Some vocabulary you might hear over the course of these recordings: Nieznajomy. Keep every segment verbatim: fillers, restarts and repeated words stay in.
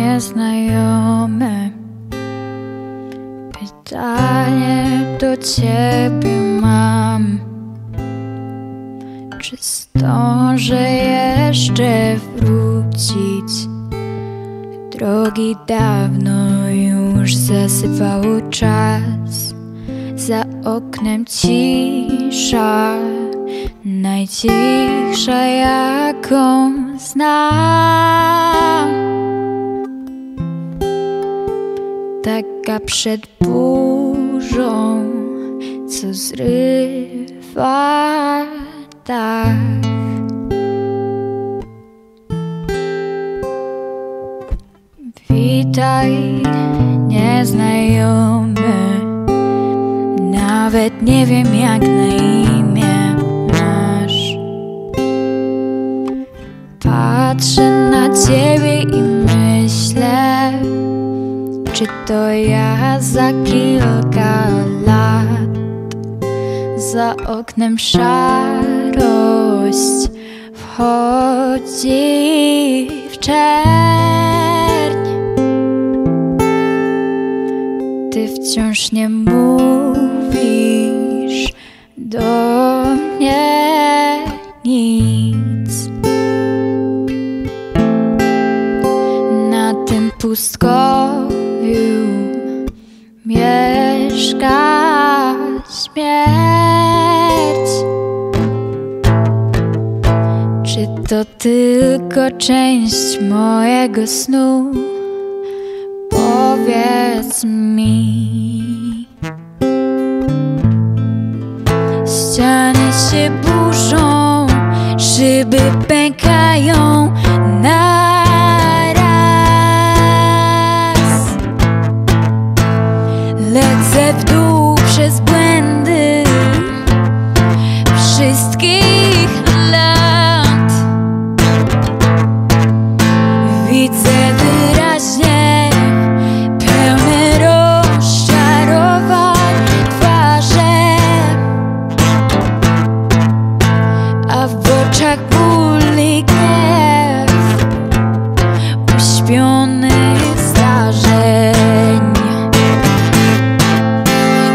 nieznajomy. Pytanie do ciebie mam: czy zdążę jeszcze wrócić? Drogi dawno już zasypało czas, za oknem cisza, najcichsza jaką znam. Taka przed burzą, co zrywa dach. Witaj, nieznajomy, nawet nie wiem, jak na imię masz. Patrzę na ciebie i myślę, czy to ja za kilka lat. Za oknem szarość wchodzi w czerń. Ty wciąż nie mówisz do mnie nic. Na tym pustkowiu mieszka śmierć. Czy to tylko część mojego snu? Powiedz mi. Ściany się burzą, szyby pękają na raz. Lecę w dół przez błędy wszystkich lat. Widzę wyraźnie zdarzeń.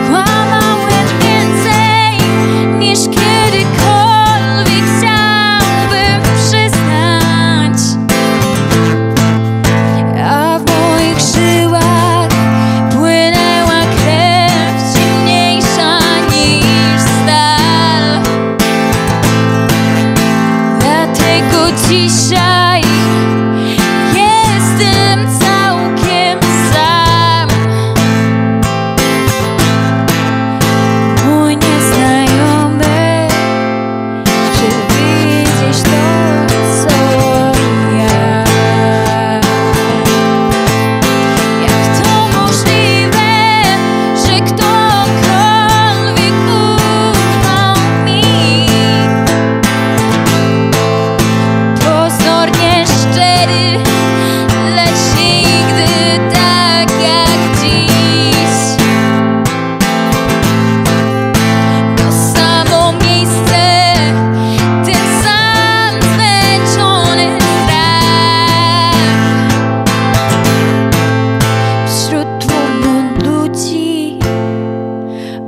Kłamałem więcej, niż kiedykolwiek chciałbym przyznać, a w moich żyłach płynęła krew silniejsza niż stal. Dlatego dzisiaj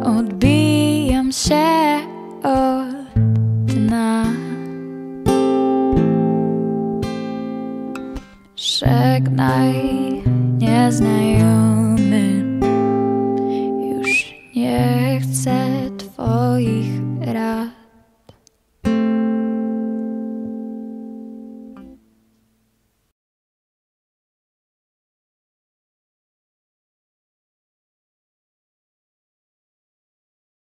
odbijam się od dna. Żegnaj, nieznajomy.